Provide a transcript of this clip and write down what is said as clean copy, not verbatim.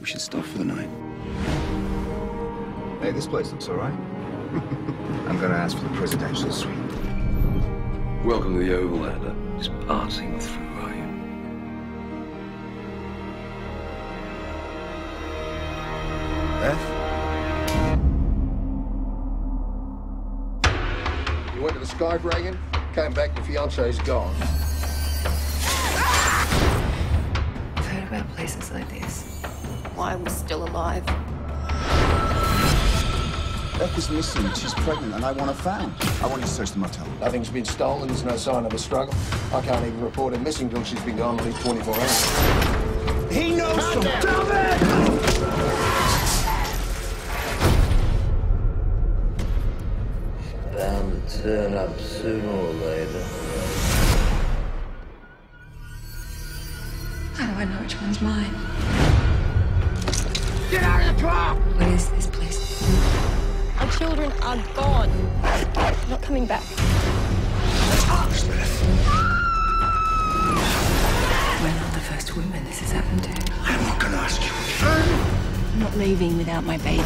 We should stop for the night. Hey, this place looks all right. I'm gonna ask for the presidential suite. Welcome to the Overlander. Just passing through, are you? Beth? You went to the Sky Dragon, came back, your fiance's gone. I've heard about places like this. Why we're still alive. Beth is missing. She's pregnant, and I want her found. I want you to search the motel. Nothing's been stolen. There's no sign of a struggle. I can't even report her missing till she's been gone at least 24 hours. He knows something. Damn it! Bound to turn up sooner or later. How do I know which one's mine? Get out of the car! What is this place? Our children are gone. They're not coming back. We're not the first women this has happened to. I'm not gonna ask you again. I'm not leaving without my baby.